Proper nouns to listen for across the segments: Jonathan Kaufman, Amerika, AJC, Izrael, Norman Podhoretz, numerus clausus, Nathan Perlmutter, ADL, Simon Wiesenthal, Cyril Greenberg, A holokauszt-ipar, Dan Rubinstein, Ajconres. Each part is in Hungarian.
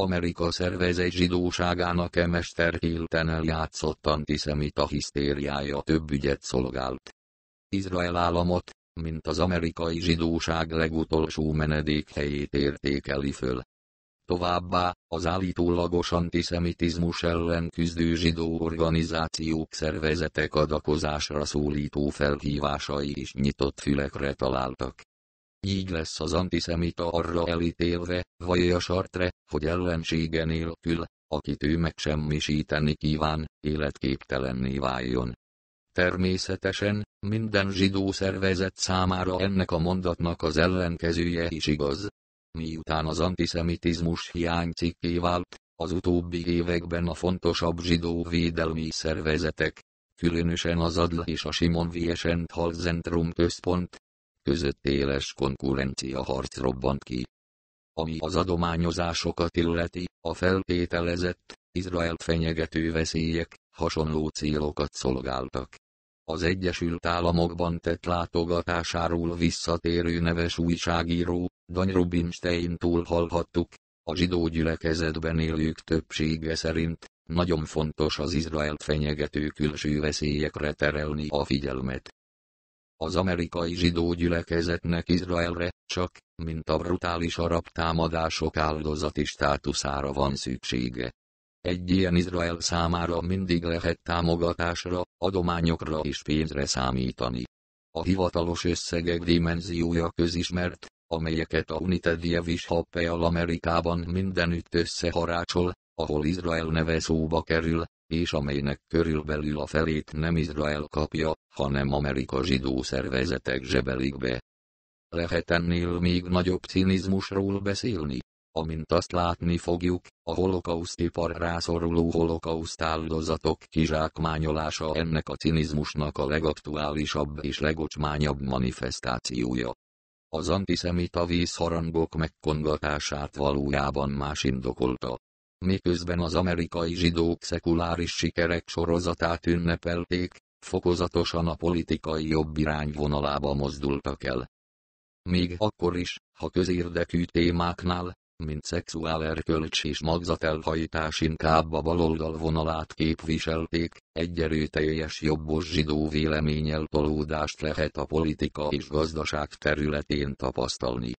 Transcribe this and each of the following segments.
Amerika szervezet zsidóságának mesterhilten eljátszott antiszemita hisztériája több ügyet szolgált. Izrael államot, mint az amerikai zsidóság legutolsó menedékhelyét értékeli föl. Továbbá, az állítólagos antiszemitizmus ellen küzdő zsidó organizációk szervezetek adakozásra szólító felhívásai is nyitott fülekre találtak. Így lesz az antiszemita arra elítélve, vagy a sartre, hogy ellensége nélkül, akit ő megsemmisíteni kíván, életképtelenné váljon. Természetesen, minden zsidó szervezet számára ennek a mondatnak az ellenkezője is igaz. Miután az antiszemitizmus hiánycikké vált, az utóbbi években a fontosabb zsidó védelmi szervezetek, különösen az ADL és a Simon Wiesenthal Zentrum központ, között éles konkurencia harc robbant ki. Ami az adományozásokat illeti, a feltételezett, Izraelt fenyegető veszélyek hasonló célokat szolgáltak. Az Egyesült Államokban tett látogatásáról visszatérő neves újságíró, Dan Rubinsteintól hallhattuk, a zsidó gyülekezetben élők többsége szerint nagyon fontos az Izraelt fenyegető külső veszélyekre terelni a figyelmet. Az amerikai zsidó gyülekezetnek Izraelre csak, mint a brutális arab támadások áldozati státuszára van szüksége. Egy ilyen Izrael számára mindig lehet támogatásra, adományokra és pénzre számítani. A hivatalos összegek dimenziója közismert, amelyeket a United Jewish Hapoel Amerikában mindenütt összeharácsol, ahol Izrael neve szóba kerül, és amelynek körülbelül a felét nem Izrael kapja, hanem Amerika zsidó szervezetek zsebelik be. Lehet ennél még nagyobb cinizmusról beszélni? Amint azt látni fogjuk, a holokausztipar rászoruló holokauszt áldozatok kizsákmányolása ennek a cinizmusnak a legaktuálisabb és legocsmányabb manifestációja. Az antiszemita vízharangok megkongatását valójában más indokolta. Miközben az amerikai zsidók szekuláris sikerek sorozatát ünnepelték, fokozatosan a politikai jobb irányvonalába mozdultak el. Még akkor is, ha közérdekű témáknál, mint szexuál erkölcs és magzatelhajtás inkább a baloldal vonalát képviselték, egy erőteljes jobbos zsidó véleménnyel tolódást lehet a politika és gazdaság területén tapasztalni.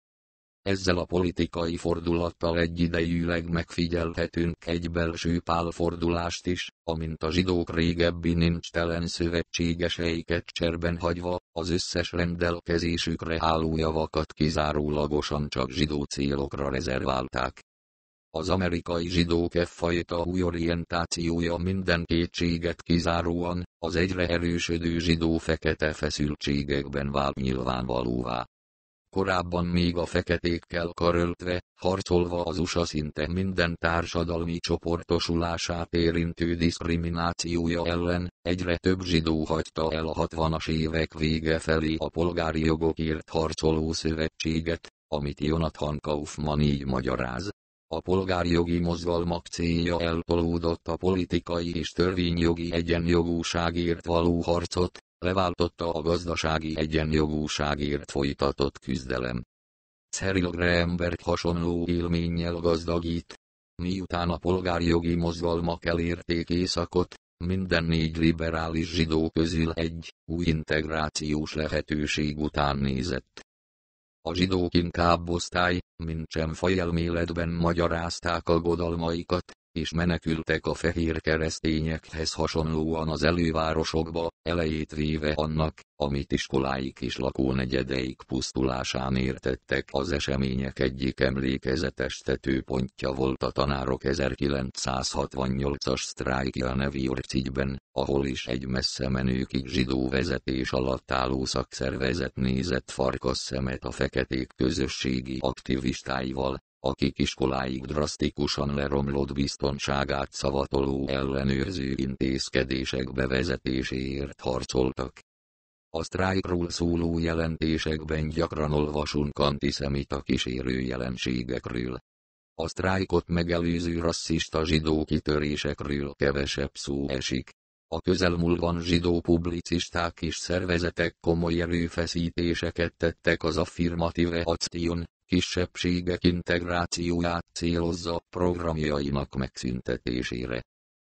Ezzel a politikai fordulattal egyidejűleg megfigyelhetünk egy belső pálfordulást is, amint a zsidók régebbi nincstelen szövetségeseiket cserben hagyva, az összes rendelkezésükre álló javakat kizárólagosan csak zsidó célokra rezerválták. Az amerikai zsidók effajta új orientációja minden kétséget kizáróan, az egyre erősödő zsidó fekete feszültségekben vált nyilvánvalóvá. Korábban még a feketékkel karöltve, harcolva az USA szinte minden társadalmi csoportosulását érintő diszkriminációja ellen, egyre több zsidó hagyta el a 60-as évek vége felé a polgári jogokért harcoló szövetséget, amit Jonathan Kaufman így magyaráz. A polgárjogi mozgalmak célja eltolódott a politikai és törvényjogi egyenjogúságért való harcot, leváltotta a gazdasági egyenjogúságért folytatott küzdelem. Cyril Greenberg hasonló élménnyel gazdagít. Miután a polgárjogi mozgalmak elérték Északot, minden négy liberális zsidó közül egy új integrációs lehetőség után nézett. A zsidók inkább osztály, mint sem fajelméletben magyarázták aggodalmaikat, és menekültek a fehér keresztényekhez hasonlóan az elővárosokba, elejét véve annak, amit iskoláik és lakónegyedeik pusztulásán értettek. Az események egyik emlékezetes tetőpontja volt a tanárok 1968-as sztrájkja nevű orcigyben, ahol is egy messze menőkig zsidó vezetés alatt álló szakszervezet nézett farkas szemet a feketék közösségi aktivistáival, akik iskoláig drasztikusan leromlott biztonságát szavatoló ellenőrző intézkedések bevezetéséért harcoltak. A sztrájkról szóló jelentésekben gyakran olvasunk antiszemita kísérő jelenségekről. A sztrájkot megelőző rasszista zsidó kitörésekről kevesebb szó esik. A közelmúltban zsidó publicisták és szervezetek komoly erőfeszítéseket tettek az affirmatíve akción, kisebbségek integrációját célozza programjainak megszüntetésére.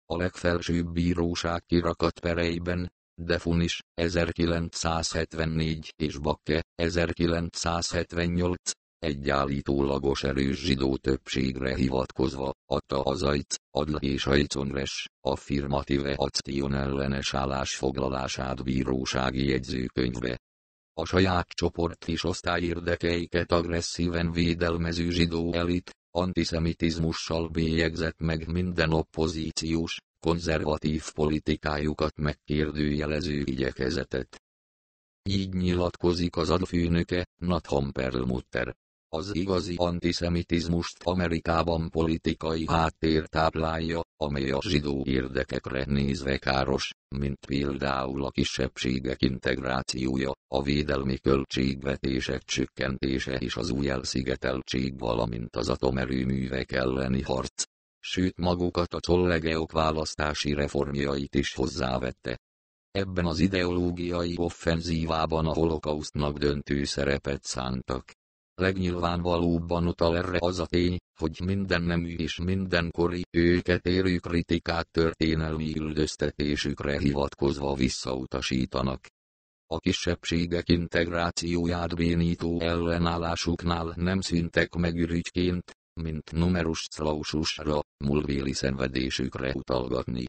A legfelsőbb bíróság kirakatpereiben, de Funis, 1974 és Bakke, 1978, egy állítólagos erős zsidó többségre hivatkozva, adta az Ajc, Adl és Ajconres, affirmative action ellenes állásfoglalását bírósági jegyzőkönyvbe. A saját csoport és osztály érdekeiket agresszíven védelmező zsidó elit, antiszemitizmussal bélyegzett meg minden oppozíciós, konzervatív politikájukat megkérdőjelező igyekezetet. Így nyilatkozik az Adl főnöke, Nathan Perlmutter. Az igazi antiszemitizmust Amerikában politikai háttér táplálja, amely a zsidó érdekekre nézve káros, mint például a kisebbségek integrációja, a védelmi költségvetések csökkentése és az új elszigeteltség, valamint az atomerőművek elleni harc. Sőt, magukat a csollegeok választási reformjait is hozzávette. Ebben az ideológiai offenzívában a holokausztnak döntő szerepet szántak. Legnyilvánvalóbban utal erre az a tény, hogy minden nemű és mindenkori őket érő kritikát történelmi üldöztetésükre hivatkozva visszautasítanak. A kisebbségek integrációját bénító ellenállásuknál nem szűntek meg ürügyként, mint numerus claususra, múltbéli szenvedésükre utalgatni.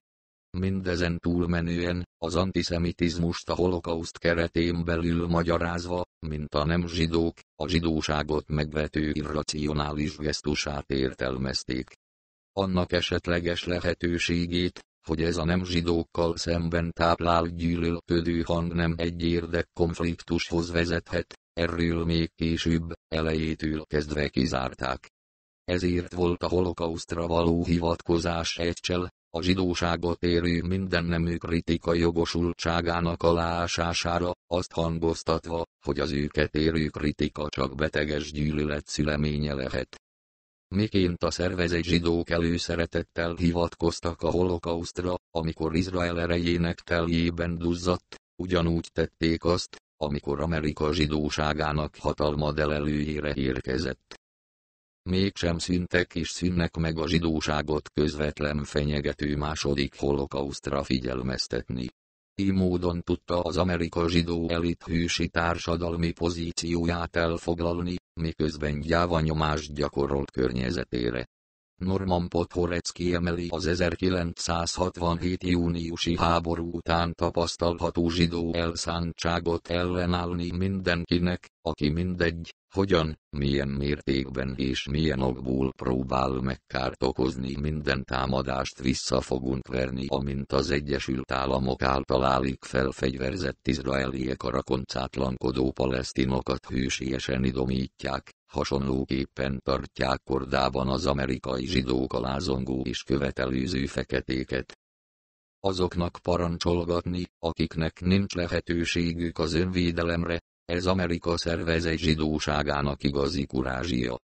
Mindezen túlmenően, az antiszemitizmust a holokauszt keretén belül magyarázva, mint a nem zsidók, a zsidóságot megvető irracionális gesztusát értelmezték. Annak esetleges lehetőségét, hogy ez a nem zsidókkal szemben táplált gyűlölködő hang nem egy érdekkonfliktushoz vezethet, erről még később, elejétől kezdve kizárták. Ezért volt a holokausztra való hivatkozás egycsel, a zsidóságot érő minden nemű kritika jogosultságának aláásására, azt hangoztatva, hogy az őket érő kritika csak beteges gyűlölet szüleménye lehet. Miként a szervezett zsidók előszeretettel hivatkoztak a holokausztra, amikor Izrael erejének teljében duzzadt, ugyanúgy tették azt, amikor Amerika zsidóságának hatalma delelőjére érkezett. Mégsem szűntek és szűnnek meg a zsidóságot közvetlen fenyegető második holokausztra figyelmeztetni. Így módon tudta az Amerika zsidó elit hősi társadalmi pozícióját elfoglalni, miközben gyáva nyomást gyakorolt környezetére. Norman Podhoretz kiemeli az 1967. júniusi háború után tapasztalható zsidó elszántságot ellenállni mindenkinek, aki mindegy, hogyan, milyen mértékben és milyen okból próbál megkárt okozni, minden támadást vissza fogunk verni, amint az Egyesült Államok által állik felfegyverzett izraeliek a rakoncátlankodó palesztinokat hősiesen idomítják, hasonlóképpen tartják kordában az amerikai zsidók a lázongó és követelőző feketéket. Azoknak parancsolgatni, akiknek nincs lehetőségük az önvédelemre, ez Amerika szervezett zsidóságának igazi kurázsia.